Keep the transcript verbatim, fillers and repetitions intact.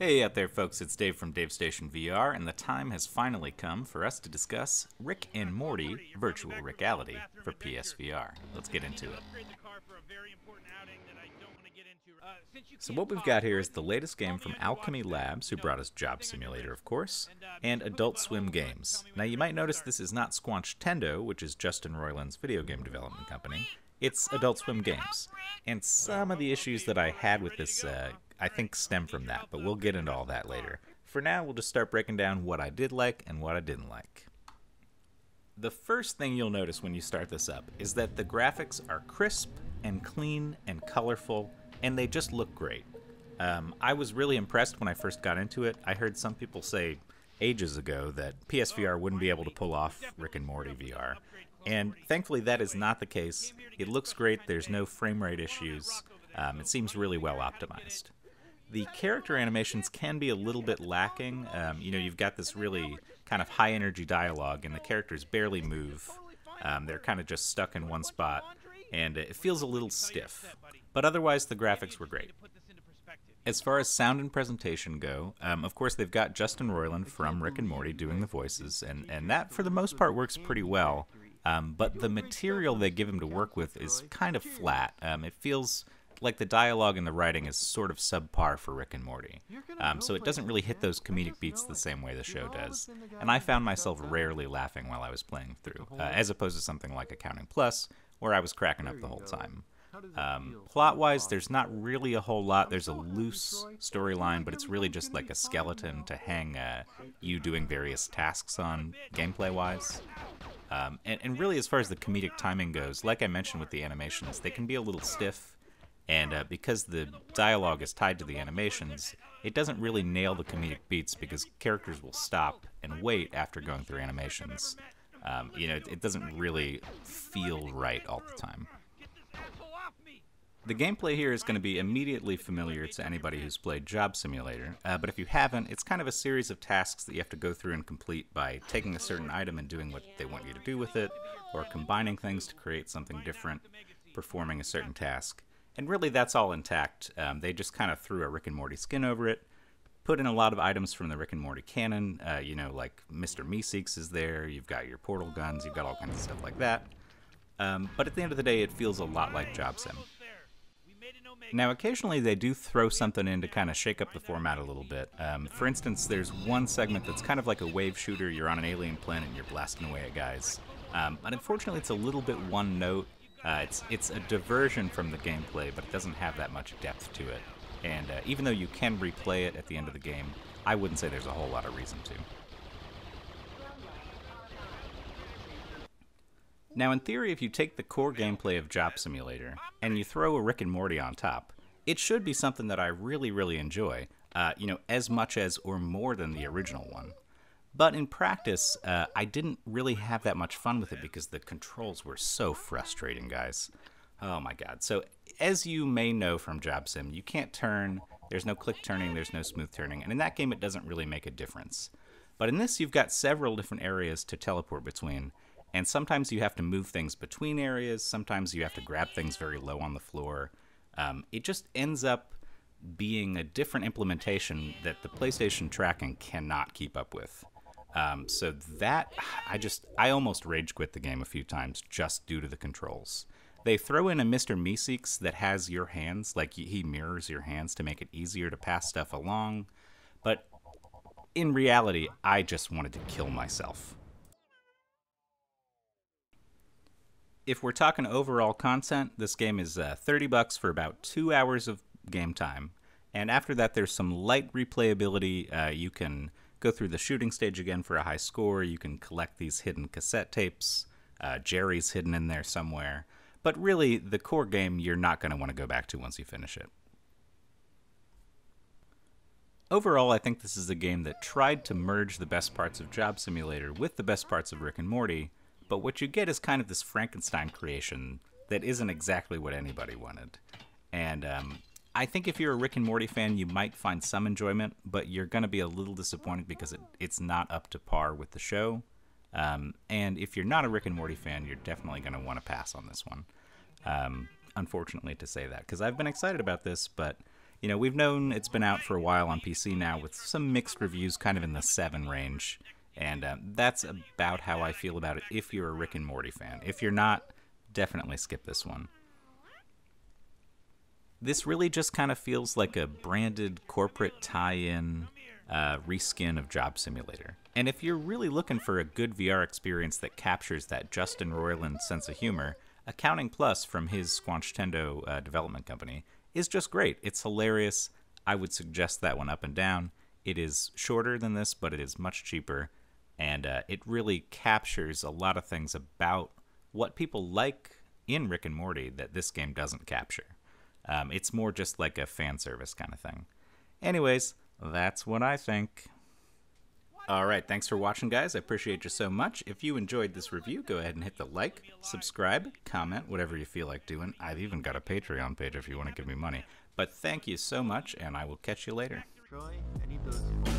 Hey out there folks, it's Dave from DaveStationVR, and the time has finally come for us to discuss Rick and Morty Virtual Rick-ality for P S V R. Let's get into it. So what we've got here is the latest game from Alchemy Labs, who brought us Job Simulator, of course, and Adult Swim games. Now you might notice this is not Squanchtendo, which is Justin Roiland's video game development company. It's Adult Swim games. And some of the issues that I had with this uh, I think stem from that, but we'll get into all that later. For now, we'll just start breaking down what I did like and what I didn't like. The first thing you'll notice when you start this up is that the graphics are crisp and clean and colorful, and they just look great. Um, I was really impressed when I first got into it. I heard some people say ages ago that P S V R wouldn't be able to pull off Rick and Morty V R. And thankfully that is not the case. It looks great, there's no frame rate issues, um, it seems really well optimized. The character animations can be a little bit lacking. Um, you know, you've got this really kind of high-energy dialogue, and the characters barely move. Um, they're kind of just stuck in one spot, and it feels a little stiff. But otherwise, the graphics were great. As far as sound and presentation go, um, of course, they've got Justin Roiland from Rick and Morty doing the voices, and, and that, for the most part, works pretty well. Um, but the material they give him to work with is kind of flat. Um, it feels like the dialogue and the writing is sort of subpar for Rick and Morty. Um, so it doesn't really hit those comedic beats the same way the show does. And I found myself rarely laughing while I was playing through, uh, as opposed to something like Accounting Plus, where I was cracking up the whole time. Um, plot-wise, there's not really a whole lot. There's a loose storyline, but it's really just like a skeleton to hang uh, you doing various tasks on, gameplay-wise. Um, and, and really, as far as the comedic timing goes, like I mentioned with the animations, they can be a little stiff. And uh, because the dialogue is tied to the animations, it doesn't really nail the comedic beats because characters will stop and wait after going through animations. Um, you know, it, it doesn't really feel right all the time. The gameplay here is going to be immediately familiar to anybody who's played Job Simulator, uh, but if you haven't, it's kind of a series of tasks that you have to go through and complete by taking a certain item and doing what they want you to do with it, or combining things to create something different, performing a certain task. And really, that's all intact. Um, they just kind of threw a Rick and Morty skin over it, put in a lot of items from the Rick and Morty canon, uh, you know, like Mister Meeseeks is there, you've got your portal guns, you've got all kinds of stuff like that. Um, but at the end of the day, it feels a lot like Job Sim. Now, occasionally they do throw something in to kind of shake up the format a little bit. Um, for instance, there's one segment that's kind of like a wave shooter, you're on an alien planet and you're blasting away at guys. Um, but unfortunately, it's a little bit one note. Uh, it's, it's a diversion from the gameplay, but it doesn't have that much depth to it. And uh, even though you can replay it at the end of the game, I wouldn't say there's a whole lot of reason to. Now, in theory, if you take the core gameplay of Job Simulator and you throw a Rick and Morty on top, it should be something that I really, really enjoy, uh, you know, as much as or more than the original one. But in practice, uh, I didn't really have that much fun with it because the controls were so frustrating, guys. Oh my god. So, as you may know from Job Sim, you can't turn, there's no click turning, there's no smooth turning, and in that game it doesn't really make a difference. But in this, you've got several different areas to teleport between, and sometimes you have to move things between areas, sometimes you have to grab things very low on the floor. Um, it just ends up being a different implementation that the PlayStation tracking cannot keep up with. Um, so that, I just, I almost rage quit the game a few times just due to the controls. They throw in a Mister Meeseeks that has your hands, like he mirrors your hands to make it easier to pass stuff along, but in reality, I just wanted to kill myself. If we're talking overall content, this game is uh, thirty bucks for about two hours of game time, and after that there's some light replayability. Uh, you can go through the shooting stage again for a high score. You can collect these hidden cassette tapes. Uh, Jerry's hidden in there somewhere. But really, the core game you're not going to want to go back to once you finish it. Overall, I think this is a game that tried to merge the best parts of Job Simulator with the best parts of Rick and Morty, but what you get is kind of this Frankenstein creation that isn't exactly what anybody wanted. And, um... I think if you're a Rick and Morty fan, you might find some enjoyment, but you're going to be a little disappointed because it, it's not up to par with the show. Um, and if you're not a Rick and Morty fan, you're definitely going to want to pass on this one. Um, unfortunately to say that, because I've been excited about this, but You know, we've known it's been out for a while on P C now with some mixed reviews, kind of in the seven range. And uh, that's about how I feel about it if you're a Rick and Morty fan. If you're not, definitely skip this one. This really just kind of feels like a branded corporate tie-in uh, reskin of Job Simulator. And if you're really looking for a good V R experience that captures that Justin Roiland sense of humor, Accounting Plus from his Squanchtendo uh, development company is just great. It's hilarious. I would suggest that one up and down. It is shorter than this, but it is much cheaper. And uh, it really captures a lot of things about what people like in Rick and Morty that this game doesn't capture. Um, it's more just like a fan service kind of thing. Anyways, that's what I think. All right, thanks for watching, guys. I appreciate you so much. If you enjoyed this review, go ahead and hit the like, subscribe, comment, whatever you feel like doing. I've even got a Patreon page if you want to give me money. But thank you so much, and I will catch you later. Troy, I need those.